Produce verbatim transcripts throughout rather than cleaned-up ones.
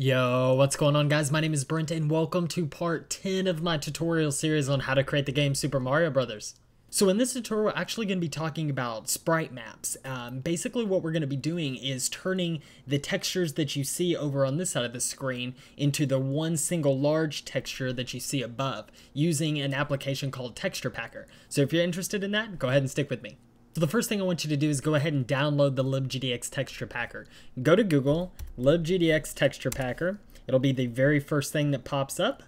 Yo, what's going on, guys? My name is Brent and welcome to part ten of my tutorial series on how to create the game Super Mario Bros. So in this tutorial, we're actually going to be talking about sprite maps. Um, basically what we're going to be doing is turning the textures that you see over on this side of the screen into the one single large texture that you see above using an application called Texture Packer. So if you're interested in that, go ahead and stick with me. So the first thing I want you to do is go ahead and download the LibGDX Texture Packer. Go to Google, LibGDX Texture Packer. It'll be the very first thing that pops up.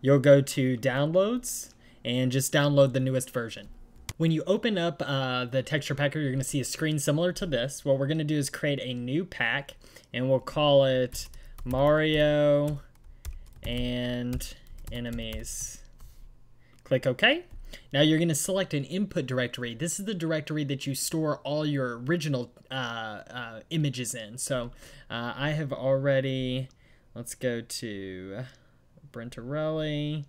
You'll go to Downloads and just download the newest version. When you open up uh, the Texture Packer, you're going to see a screen similar to this. What we're going to do is create a new pack, and we'll call it Mario and Enemies. Click OK. Now you're going to select an input directory. This is the directory that you store all your original uh, uh, images in. So uh, I have already, let's go to Brentarelli,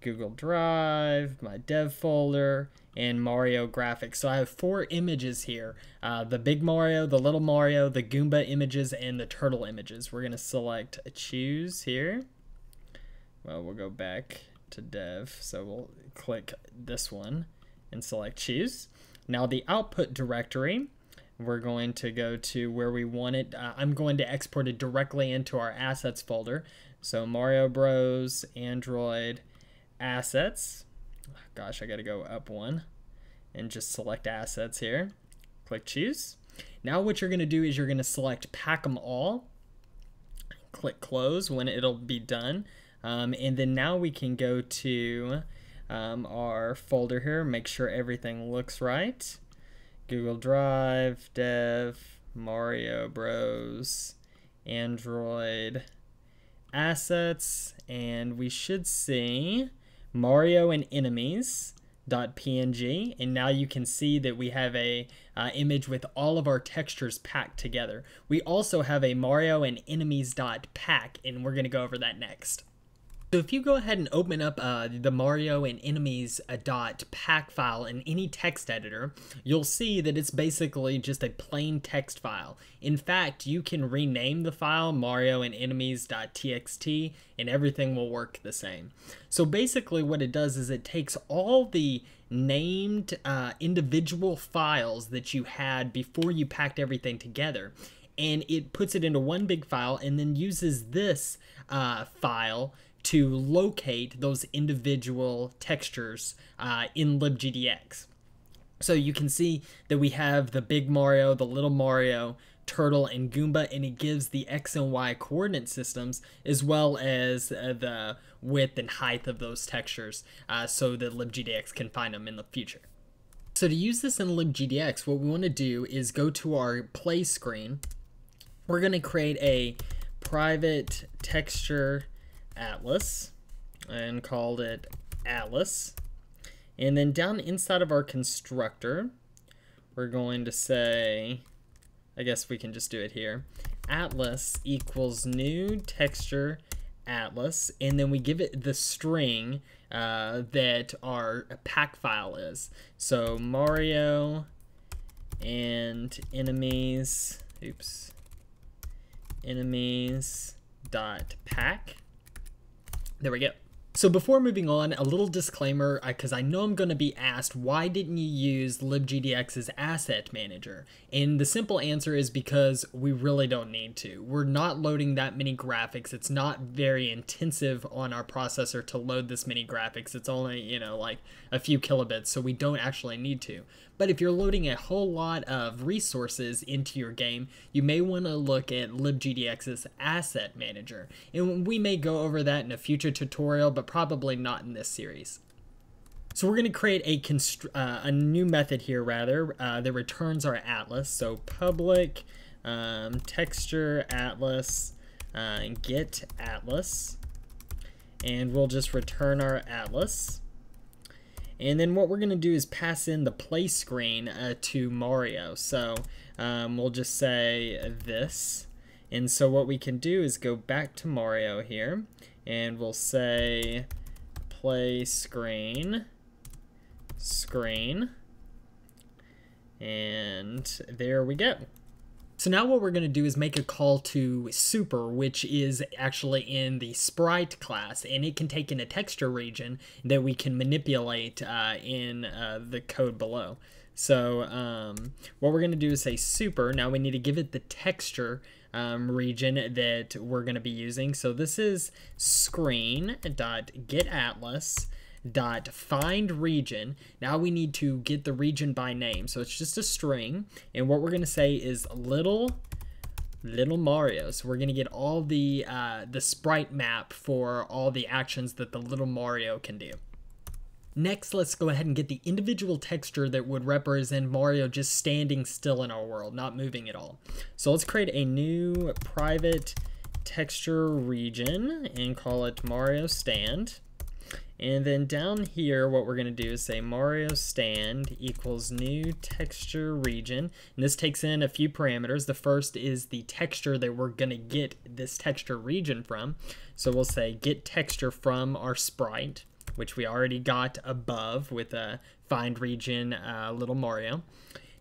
Google Drive, my dev folder, and Mario graphics. So I have four images here, uh, the big Mario, the little Mario, the Goomba images, and the turtle images. We're going to select choose here. Well, we'll go back to dev, so we'll click this one and select choose. Now the output directory, we're going to go to where we want it. Uh, I'm going to export it directly into our assets folder. So Mario Bros, Android, assets. Gosh, I gotta go up one and just select assets here. Click choose. Now what you're gonna do is you're gonna select pack them all. Click close when it'll be done. Um, and then now we can go to um, our folder here, make sure everything looks right. Google Drive, Dev, Mario Bros, Android, Assets, and we should see Mario and Enemies dot P N G, and now you can see that we have a uh, image with all of our textures packed together. We also have a Mario and Enemies dot pack, and we're going to go over that next. So if you go ahead and open up uh, the Mario and Enemies dot pack file in any text editor, you'll see that it's basically just a plain text file. In fact, you can rename the file Mario and Enemies dot T X T and everything will work the same. So basically what it does is it takes all the named uh, individual files that you had before you packed everything together, and it puts it into one big file and then uses this uh, file to locate those individual textures uh, in LibGDX. So you can see that we have the big Mario, the little Mario, turtle, and Goomba, and it gives the X and Y coordinate systems as well as uh, the width and height of those textures uh, so that LibGDX can find them in the future. So to use this in LibGDX, what we want to do is go to our play screen. We're going to create a private texture atlas and called it atlas, and then down inside of our constructor we're going to say, I guess we can just do it here, atlas equals new texture atlas, and then we give it the string uh, that our pack file is. So Mario and enemies oops enemies dot pack. There we go. So before moving on, a little disclaimer, because I know I'm going to be asked, why didn't you use LibGDX's asset manager? And the simple answer is because we really don't need to. We're not loading that many graphics. It's not very intensive on our processor to load this many graphics. It's only, you know, like a few kilobits, so we don't actually need to. But if you're loading a whole lot of resources into your game, you may want to look at LibGDX's asset manager. And we may go over that in a future tutorial, but probably not in this series. So we're going to create a constr uh, a new method here rather uh, that returns our atlas. So public um, texture atlas uh, and get atlas, and we'll just return our atlas. And then what we're going to do is pass in the play screen uh, to Mario. So um, we'll just say this. And so what we can do is go back to Mario here, and we'll say play screen, screen, and there we go. So now what we're going to do is make a call to Super, which is actually in the Sprite class, and it can take in a texture region that we can manipulate uh, in uh, the code below. So um, what we're going to do is say Super. Now we need to give it the texture um, region that we're going to be using. So this is screen.getAtlas. Dot find region. Now we need to get the region by name, so it's just a string, and what we're going to say is little little Mario. So we're going to get all the uh, the sprite map for all the actions that the little Mario can do. Next, let's go ahead and get the individual texture that would represent Mario just standing still in our world, not moving at all. So let's create a new private texture region and call it Mario Stand. And then down here, what we're going to do is say Mario Stand equals new texture region. And this takes in a few parameters. The first is the texture that we're going to get this texture region from. So we'll say get texture from our sprite, which we already got above with a find region uh, little Mario.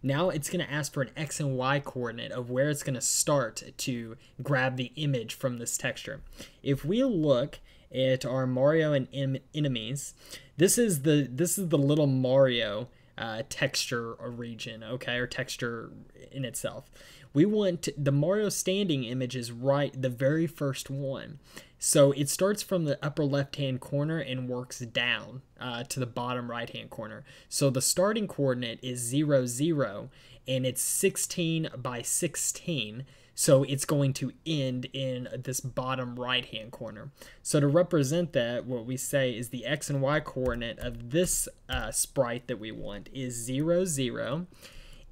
Now it's going to ask for an X and Y coordinate of where it's going to start to grab the image from this texture. If we look at our Mario and em enemies, this is the this is the little Mario uh, texture region, okay, or texture in itself. We want the Mario standing images, right, the very first one. So it starts from the upper left-hand corner and works down uh, to the bottom right-hand corner. So the starting coordinate is zero, zero, and it's sixteen by sixteen. So it's going to end in this bottom right-hand corner. So to represent that, what we say is the X and Y coordinate of this uh, sprite that we want is zero, zero.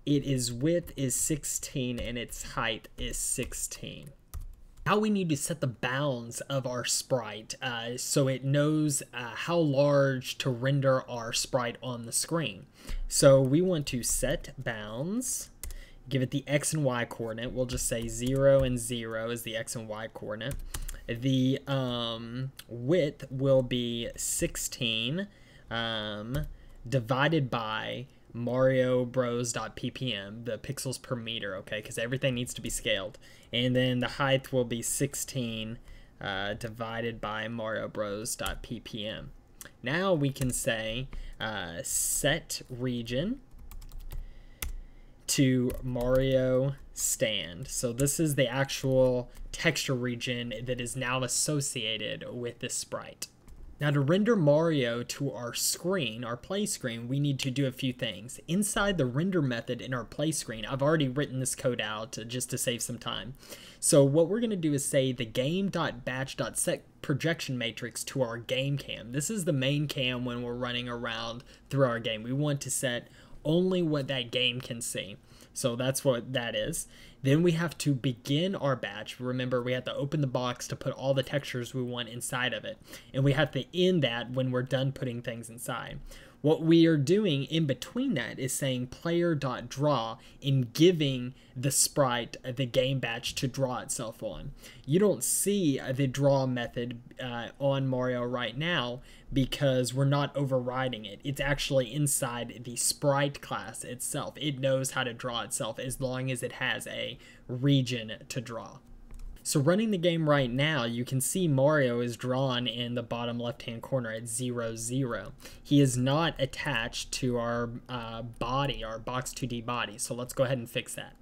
It is width is sixteen, and its height is sixteen. Now we need to set the bounds of our sprite uh, so it knows uh, how large to render our sprite on the screen. So we want to set bounds, give it the X and Y coordinate. We'll just say zero and zero is the X and Y coordinate. The um, width will be sixteen um, divided by Mario Bros dot P P M, the pixels per meter, okay, because everything needs to be scaled. And then the height will be sixteen uh, divided by Mario Bros dot P P M. Now we can say uh, set region to Mario Stand. So this is the actual texture region that is now associated with this sprite. Now to render Mario to our screen, our play screen, we need to do a few things. Inside the render method in our play screen, I've already written this code out just to save some time. So what we're going to do is say the game.batch.set projection matrix to our game cam. This is the main cam when we're running around through our game. We want to set only what that game can see. So that's what that is. Then we have to begin our batch. Remember, we have to open the box to put all the textures we want inside of it. And we have to end that when we're done putting things inside. What we are doing in between that is saying player.draw and giving the sprite the game batch to draw itself on. You don't see the draw method uh, on Mario right now because we're not overriding it. It's actually inside the sprite class itself. It knows how to draw itself as long as it has a region to draw. So running the game right now, you can see Mario is drawn in the bottom left-hand corner at zero, zero. He is not attached to our uh, body, our Box two D body. So let's go ahead and fix that.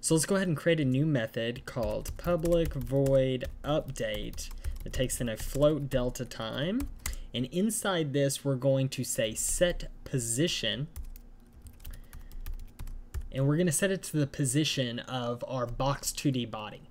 So let's go ahead and create a new method called public void update that takes in a float delta time. And inside this, we're going to say set position. And we're going to set it to the position of our Box two D body.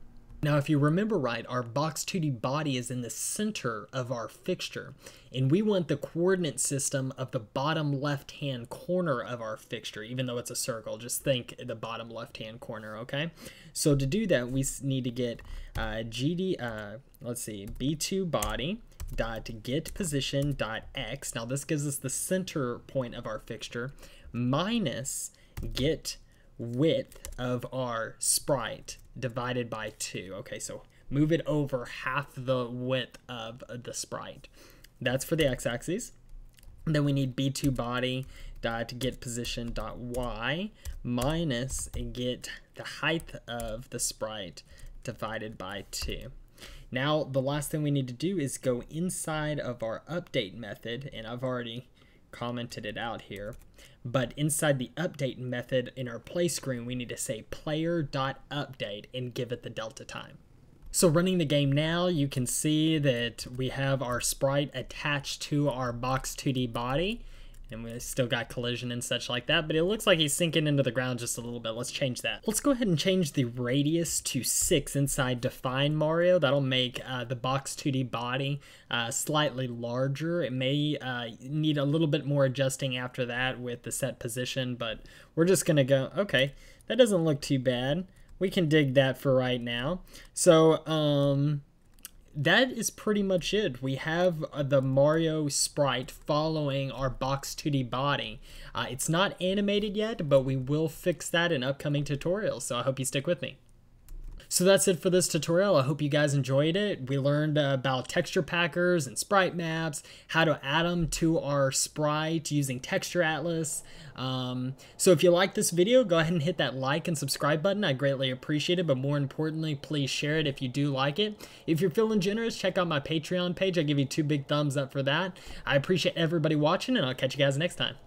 Now, if you remember right, our Box two D body is in the center of our fixture, and we want the coordinate system of the bottom left-hand corner of our fixture, even though it's a circle. Just think the bottom left-hand corner, okay? So to do that, we need to get uh, G D, uh, let's see, B two body dot get position dot X. Now this gives us the center point of our fixture minus get width of our sprite divided by two. Okay, so move it over half the width of the sprite. That's for the x-axis. Then we need B two body dot get position dot y minus get the height of the sprite divided by two. Now the last thing we need to do is go inside of our update method, and I've already commented it out here, but inside the update method in our play screen we need to say player.update and give it the delta time. So running the game now, you can see that we have our sprite attached to our Box two D body, and we still got collision and such like that, but it looks like he's sinking into the ground just a little bit. Let's change that. Let's go ahead and change the radius to six inside Define Mario. That'll make uh, the Box two D body uh, slightly larger. It may uh, need a little bit more adjusting after that with the set position, but we're just gonna go, okay, that doesn't look too bad. We can dig that for right now. So, um... that is pretty much it. We have uh, the Mario sprite following our Box two D body. Uh, it's not animated yet, but we will fix that in upcoming tutorials, so I hope you stick with me. So that's it for this tutorial. I hope you guys enjoyed it. We learned about texture packers and sprite maps, how to add them to our sprite using Texture Atlas. Um, so if you like this video, go ahead and hit that like and subscribe button. I greatly appreciate it, but more importantly, please share it if you do like it. If you're feeling generous, check out my Patreon page. I give you two big thumbs up for that. I appreciate everybody watching, and I'll catch you guys next time.